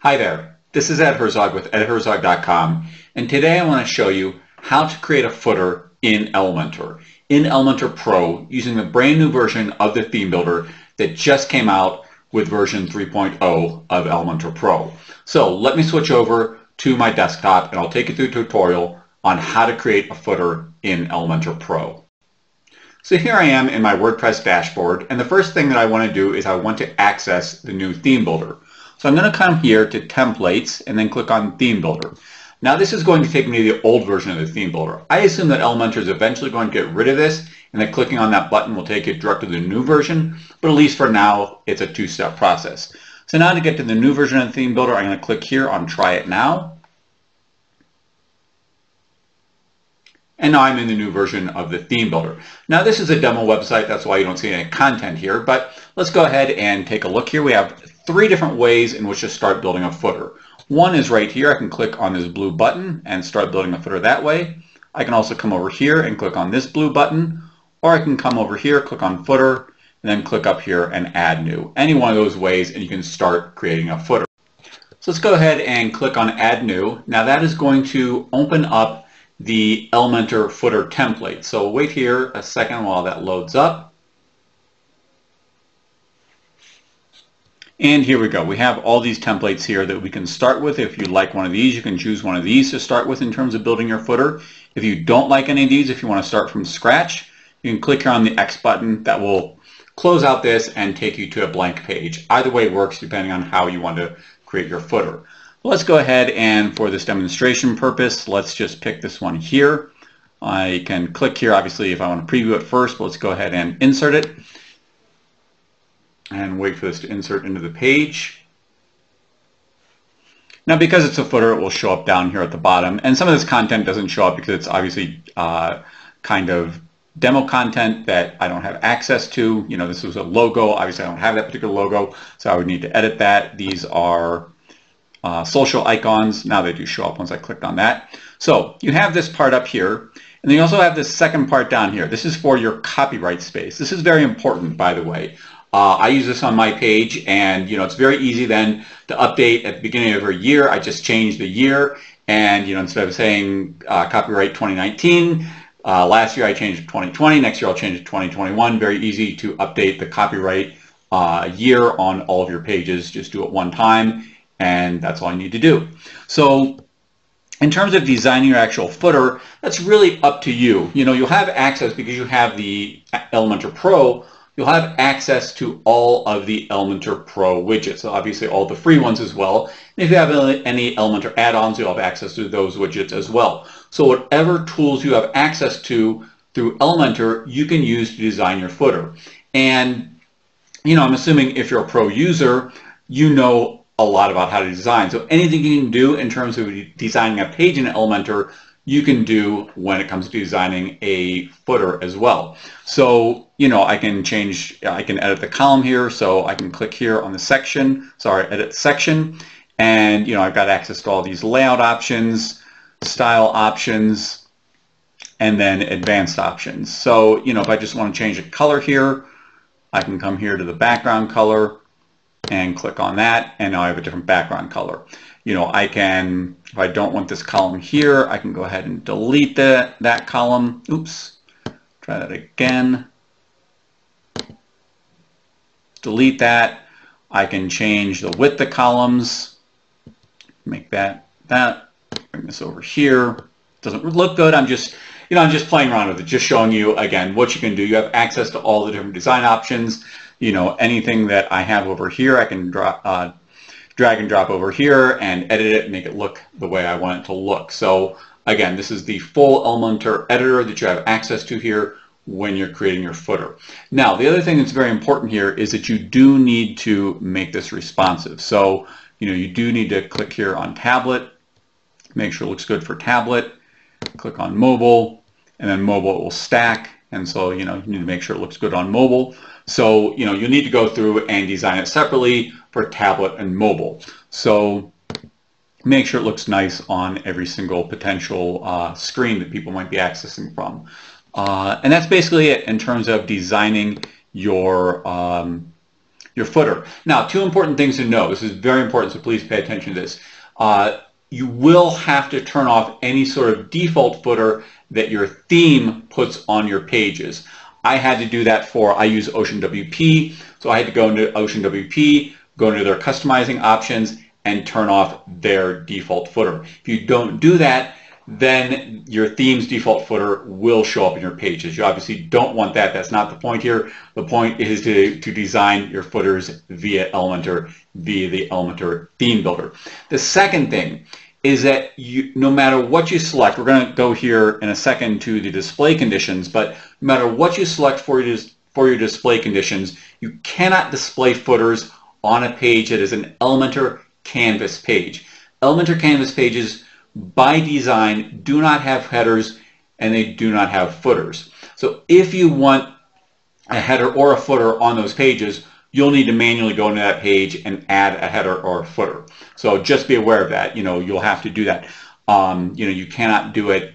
Hi there, this is Ed Herzog with edherzog.com, and today I want to show you how to create a footer in Elementor Pro using the brand new version of the Theme Builder that just came out with version 3.0 of Elementor Pro. So let me switch over to my desktop and I'll take you through a tutorial on how to create a footer in Elementor Pro. So here I am in my WordPress dashboard, and the first thing that I want to do is I want to access the new Theme Builder. So I'm going to come here to Templates and then click on Theme Builder. Now this is going to take me to the old version of the Theme Builder. I assume that Elementor is eventually going to get rid of this, and that clicking on that button will take it directly to the new version, but at least for now it's a two-step process. So now to get to the new version of the Theme Builder, I'm going to click here on Try It Now. And now I'm in the new version of the Theme Builder. Now this is a demo website, that's why you don't see any content here, but let's go ahead and take a look here. We have three different ways in which to start building a footer. One is right here. I can click on this blue button and start building a footer that way. I can also come over here and click on this blue button, or I can come over here, click on footer, and then click up here and add new. Any one of those ways and you can start creating a footer. So let's go ahead and click on add new. Now that is going to open up the Elementor footer template. So wait here a second while that loads up. And here we go. We have all these templates here that we can start with. If you like one of these, you can choose one of these to start with in terms of building your footer. If you don't like any of these, if you want to start from scratch, you can click here on the X button. That will close out this and take you to a blank page. Either way works depending on how you want to create your footer. Let's go ahead and, for this demonstration purpose, let's just pick this one here. I can click here, obviously, if I want to preview it first, but let's go ahead and insert it. And wait for this to insert into the page. Now because it's a footer, it will show up down here at the bottom, and some of this content doesn't show up because it's obviously kind of demo content that I don't have access to. You know, this was a logo, obviously I don't have that particular logo, so I would need to edit that. These are social icons. Now they do show up once I clicked on that. So you have this part up here, and then you also have this second part down here. This is for your copyright space. This is very important, by the way. I use this on my page, and you know, it's very easy then to update at the beginning of every year. I just change the year, and you know, instead of saying copyright 2019, last year I changed it to 2020, next year I'll change it to 2021. Very easy to update the copyright year on all of your pages. Just do it one time, and that's all you need to do. So in terms of designing your actual footer, that's really up to you. You know, you'll have access because you have the Elementor Pro. You'll have access to all of the Elementor Pro widgets, obviously all the free ones as well. And if you have any Elementor add-ons, you'll have access to those widgets as well. So whatever tools you have access to through Elementor, you can use to design your footer. And, you know, I'm assuming if you're a pro user, you know a lot about how to design. So anything you can do in terms of designing a page in Elementor, you can do when it comes to designing a footer as well. So, you know, I can edit the column here, so I can click here on the section, sorry, edit section, and, you know, I've got access to all these layout options, style options, and then advanced options. So, you know, if I just want to change the color here, I can come here to the background color and click on that, and now I have a different background color. You know, I can, if I don't want this column here, I can go ahead and delete that column. Oops, try that again. Delete that. I can change the width of columns. Make that, bring this over here. Doesn't look good. I'm just playing around with it, just showing you, again, what you can do. You have access to all the different design options. You know, anything that I have over here, I can drag and drop over here and edit it and make it look the way I want it to look. So again, this is the full Elementor editor that you have access to here when you're creating your footer. Now, the other thing that's very important here is that you do need to make this responsive. So, you know, you do need to click here on tablet, make sure it looks good for tablet, click on mobile, and then mobile will stack. And so, you know, you need to make sure it looks good on mobile. So, you know, you'll need to go through and design it separately for tablet and mobile. So make sure it looks nice on every single potential screen that people might be accessing from. And that's basically it in terms of designing your footer. Now, two important things to know. This is very important, so please pay attention to this. You will have to turn off any sort of default footer that your theme puts on your pages. I had to do that for, I use OceanWP, so I had to go into OceanWP, go into their customizing options, and turn off their default footer. If you don't do that, then your theme's default footer will show up in your pages. You obviously don't want that. That's not the point here. The point is to design your footers via the Elementor Theme Builder. The second thing is that no matter what you select, we're going to go here in a second to the display conditions, but no matter what you select for your display conditions, you cannot display footers on a page that is an Elementor Canvas page. Elementor Canvas pages by design do not have headers and they do not have footers. So if you want a header or a footer on those pages, you'll need to manually go into that page and add a header or a footer. So just be aware of that. You know, you'll have to do that. You cannot do it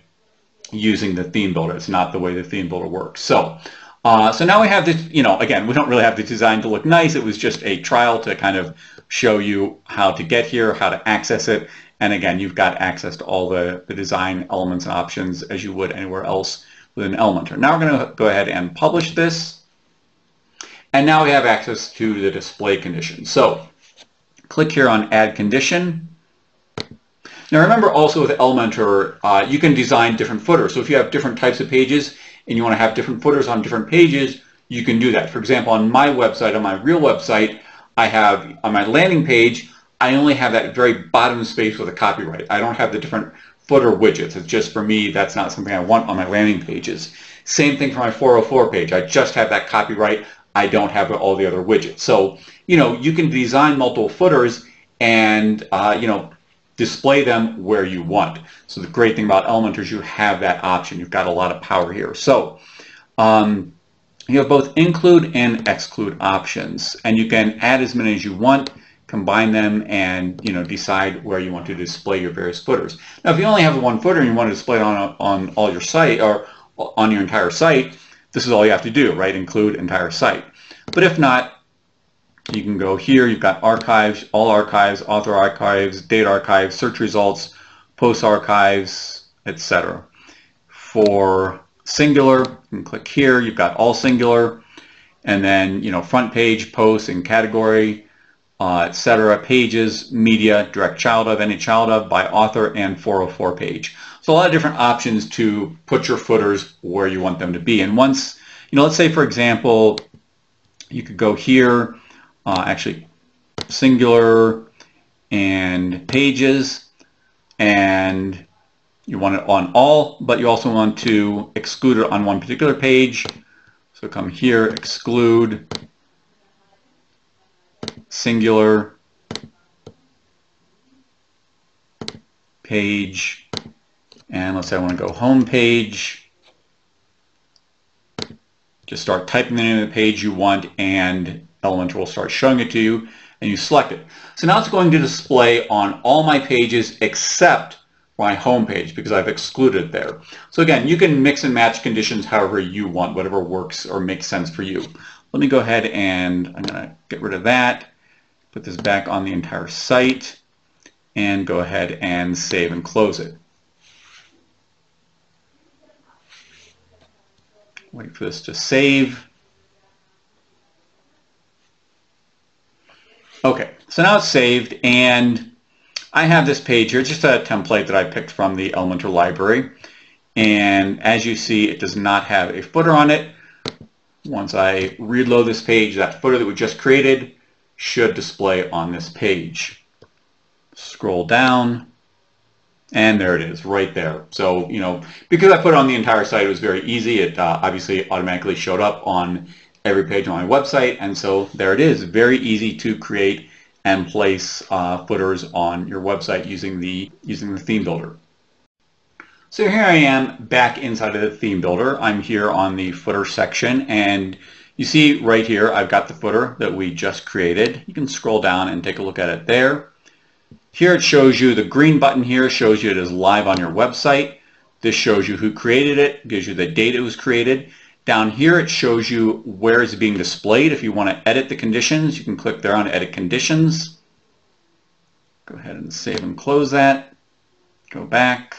using the Theme Builder. It's not the way the Theme Builder works. So so now we have this, again, we don't really have the design to look nice. It was just a trial to kind of show you how to get here, how to access it. And again, you've got access to all the design elements and options as you would anywhere else within Elementor. Now we're going to go ahead and publish this. And now we have access to the display condition. So click here on Add Condition. Now remember also with Elementor, you can design different footers. So if you have different types of pages and you want to have different footers on different pages, you can do that. For example, on my website, on my real website, I have on my landing page, I only have that very bottom space with a copyright. I don't have the different footer widgets. It's just for me, that's not something I want on my landing pages. Same thing for my 404 page. I just have that copyright. I don't have all the other widgets. So, you can design multiple footers and, display them where you want. So the great thing about Elementor is you have that option. You've got a lot of power here. So you have both include and exclude options, and you can add as many as you want, combine them, and decide where you want to display your various footers. Now, if you only have one footer and you want to display it on all your site or on your entire site, this is all you have to do, right? Include entire site. But if not, you can go here. You've got archives, all archives, author archives, date archives, search results, post archives, etc. For singular, you can click here. You've got all singular, and then front page, post, and category. Etc. Pages, media, direct child of, any child of, by author, and 404 page. So a lot of different options to put your footers where you want them to be. And once, let's say for example, you could go here, actually singular and pages, and you want it on all, but you also want to exclude it on one particular page. So come here, exclude singular page, and let's say I want to go home page. Just start typing the name of the page you want and Elementor will start showing it to you, and you select it. So now it's going to display on all my pages except my home page because I've excluded it there. So again, you can mix and match conditions however you want, whatever works or makes sense for you. Let me go ahead and I'm going to get rid of that. Put this back on the entire site and go ahead and save and close it. Wait for this to save. Okay, so now it's saved and I have this page here. It's just a template that I picked from the Elementor library. And as you see, it does not have a footer on it. Once I reload this page, that footer that we just created should display on this page. Scroll down, and there it is, right there. So, because I put it on the entire site, it was very easy. It obviously automatically showed up on every page on my website, and so there it is. Very easy to create and place footers on your website using the Theme Builder. So here I am back inside of the Theme Builder. I'm here on the footer section, and you see right here, I've got the footer that we just created. You can scroll down and take a look at it there. Here it shows you the green button here, shows you it is live on your website. This shows you who created it, gives you the date it was created. Down here, it shows you where it's being displayed. If you want to edit the conditions, you can click there on Edit Conditions. Go ahead and save and close that. Go back.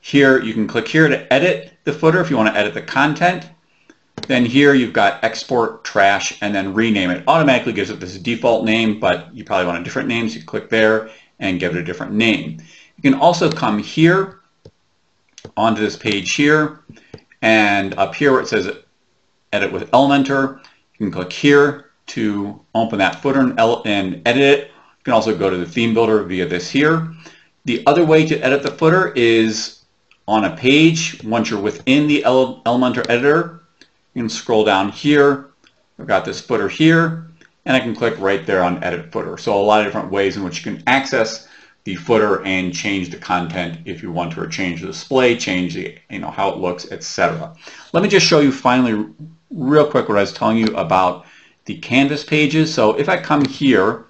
Here, you can click here to edit the footer if you want to edit the content. Then here, you've got Export, Trash, and then Rename. It automatically gives it this default name, but you probably want a different name, so you click there and give it a different name. You can also come here onto this page here. And up here where it says Edit with Elementor, you can click here to open that footer and edit it. You can also go to the Theme Builder via this here. The other way to edit the footer is on a page. Once you're within the Elementor editor, you can scroll down here. I've got this footer here, and I can click right there on Edit Footer. So a lot of different ways in which you can access the footer and change the content if you want to, or change the display, change the, how it looks, etc. Let me just show you finally real quick what I was telling you about the canvas pages. So if I come here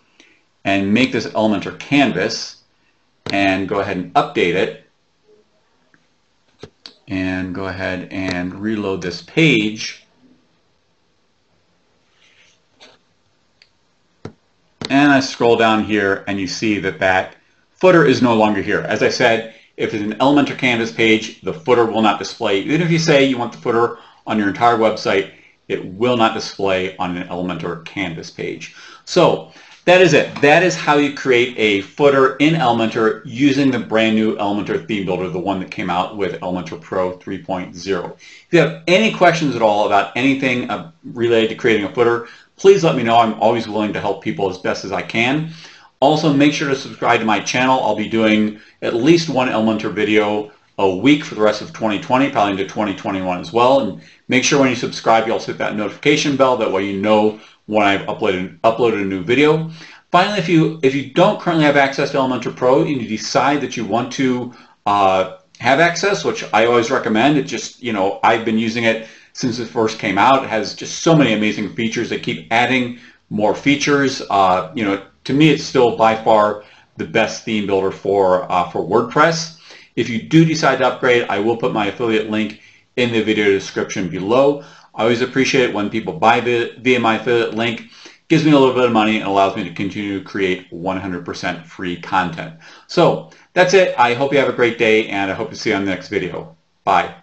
and make this Elementor canvas and go ahead and update it and go ahead and reload this page, and I scroll down here and you see that that footer is no longer here. As I said, if it's an Elementor canvas page, the footer will not display. Even if you say you want the footer on your entire website, it will not display on an Elementor canvas page. So that is it. That is how you create a footer in Elementor using the brand new Elementor Theme Builder, the one that came out with Elementor Pro 3.0. If you have any questions at all about anything related to creating a footer, please let me know. I'm always willing to help people as best as I can. Also, make sure to subscribe to my channel. I'll be doing at least one Elementor video a week for the rest of 2020, probably into 2021 as well. And make sure when you subscribe, you also hit that notification bell. That way you know when I've uploaded a new video. Finally, if you don't currently have access to Elementor Pro and you decide that you want to have access, which I always recommend, it just, I've been using it since it first came out. It has just so many amazing features. They keep adding more features. To me, it's still by far the best theme builder for WordPress. If you do decide to upgrade, I will put my affiliate link in the video description below. I always appreciate it when people buy via my affiliate link. It gives me a little bit of money and allows me to continue to create 100% free content. So that's it. I hope you have a great day, and I hope to see you on the next video. Bye.